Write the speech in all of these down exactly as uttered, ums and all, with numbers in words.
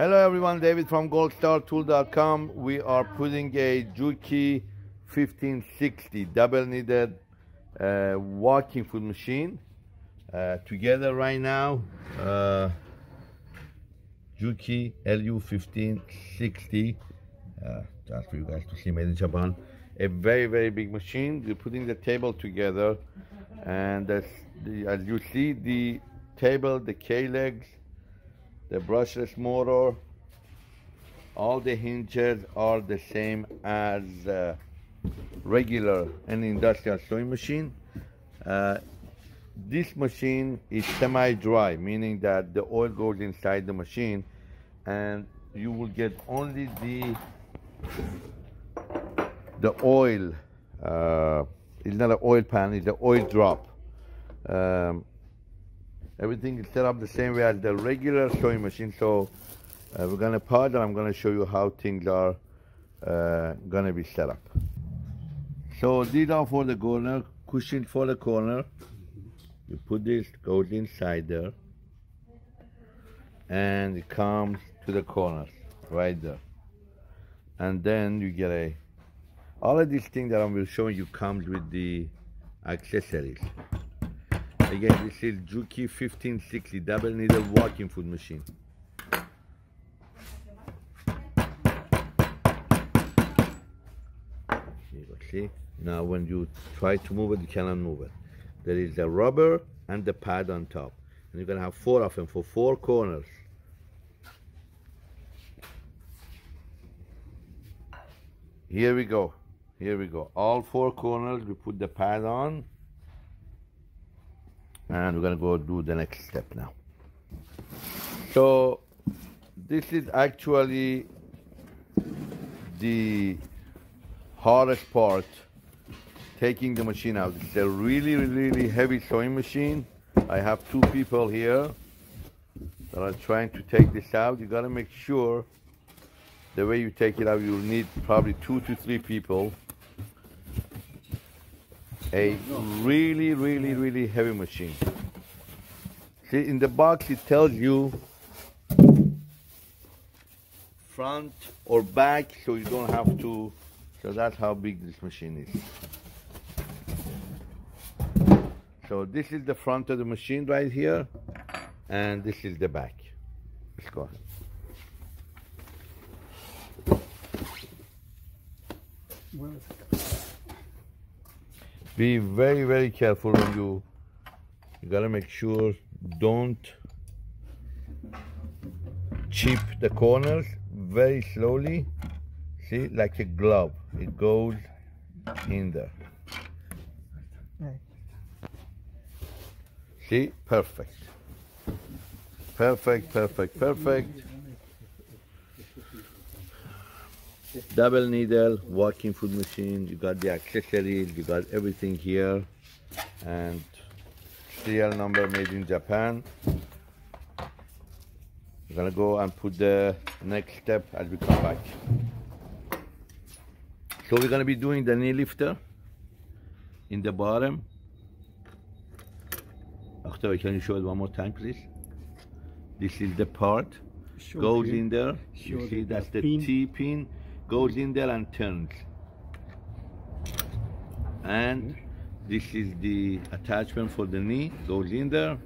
Hello everyone, David from gold star tool dot com. We are putting a Juki fifteen sixty double needed uh, walking food machine uh, together right now. Uh, Juki L U fifteen sixty, uh, just for you guys to see, made in Japan. A very, very big machine. We're putting the table together, and that's the, as you see, the table, the K-legs, the brushless motor, all the hinges are the same as uh, regular and industrial sewing machine. Uh, this machine is semi-dry, meaning that the oil goes inside the machine and you will get only the the oil. Uh, it's not an oil pan, it's the oil drop. Um, Everything is set up the same way as the regular sewing machine. So uh, we're gonna pause and I'm gonna show you how things are uh, gonna be set up. So these are for the corner, cushion for the corner. You put this, goes inside there. And it comes to the corners, right there. And then you get a, all of these things that I'm showing you comes with the accessories. Again, this is Juki fifteen sixty double needle walking food machine. See, now when you try to move it, you cannot move it. There is the rubber and the pad on top. And you're gonna have four of them for four corners. Here we go, here we go. All four corners, we put the pad on. And we're gonna go do the next step now. So this is actually the hardest part, taking the machine out. It's a really, really heavy sewing machine. I have two people here that are trying to take this out. You gotta make sure the way you take it out, you'll need probably two to three people. A really, really, really heavy machine. See, in the box it tells you front or back, so you don't have to, so that's how big this machine is. So this is the front of the machine right here, and this is the back. Let's go. Be very, very careful when you, you gotta make sure don't chip the corners. Very slowly, see, like a glove, it goes in there. See, perfect. Perfect, perfect, perfect. Double needle walking food machine. You got the accessories, you got everything here, and serial number made in Japan. We're gonna go and put the next step as we come back. So we're gonna be doing the knee lifter in the bottom. Octavio, can you show it one more time, please? This is the part, show goes pin. In there. Show, you see, that's the pin. T pin. Goes in there and turns. And this is the attachment for the knee, goes in there.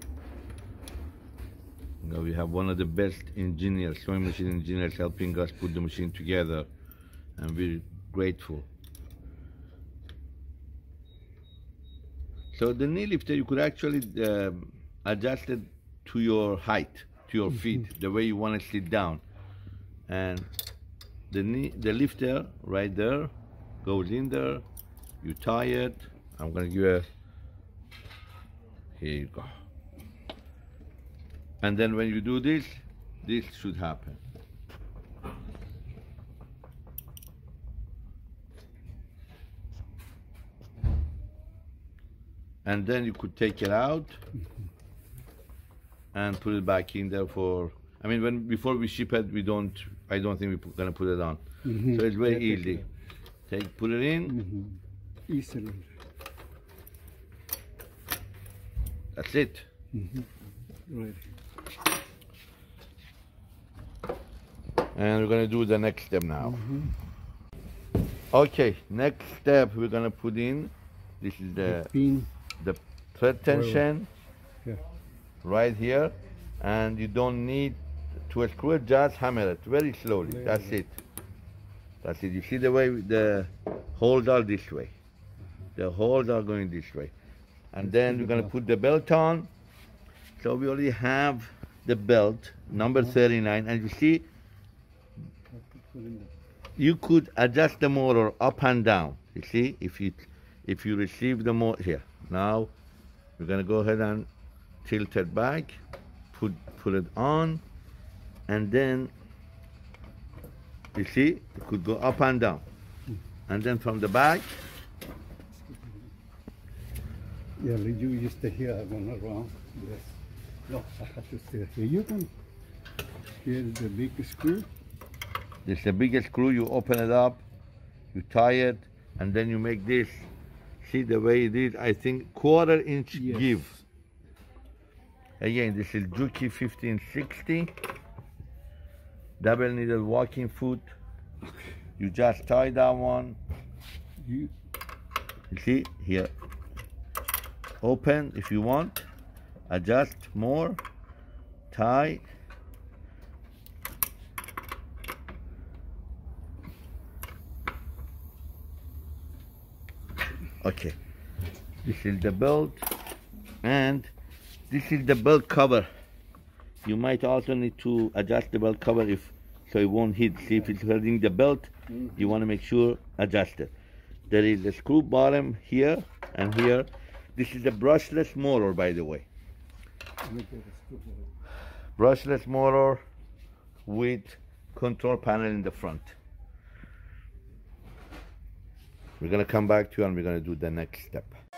Now we have one of the best engineers, sewing machine engineers, helping us put the machine together, and we're grateful. So the knee lifter, you could actually uh, adjust it to your height, to your feet, mm-hmm. the way you want to sit down. And The, knee, the lifter right there goes in there, you tie it. I'm gonna give a, here you go. And then when you do this, this should happen. And then you could take it out and put it back in there for, I mean, when before we ship it, we don't, I don't think we're gonna put it on. Mm-hmm. So it's very yeah, easy. Yeah. Take, put it in. Mm-hmm. Easily. That's it. Mm-hmm. Right. and we're going to do the next step now. Mm-hmm. Okay, next step we're going to put in, this is the, the, pin. the thread tension yeah. right here, and you don't need to screw it, just hammer it very slowly, yeah, that's yeah. it. That's it, you see the way the holes are this way. The holes are going this way. And then we're gonna put the belt on. So we already have the belt, number thirty-nine, and you see, you could adjust the motor up and down. You see, if you, if you receive the motor, here. Now, we're gonna go ahead and tilt it back, put, put it on, and then, you see, it could go up and down. And then from the back, yeah, you, you stay here, I am not wrong. Yes. No, I have to stay here. You can, here's the big screw. This is the biggest screw, you open it up, you tie it, and then you make this. See the way it is, I think, quarter inch yes. give. Again, this is Juki fifteen sixty. Double needle walking foot. You just tie that one. You, you see, here. Open if you want, adjust more, tie, okay, this is the belt, and this is the belt cover. You might also need to adjust the belt cover if so it won't hit. See if it's hurting the belt, you want to make sure adjust it. There is a screw bottom here and here. This is a brushless motor, by the way. Brushless motor with control panel in the front. We're gonna come back to you and we're gonna do the next step.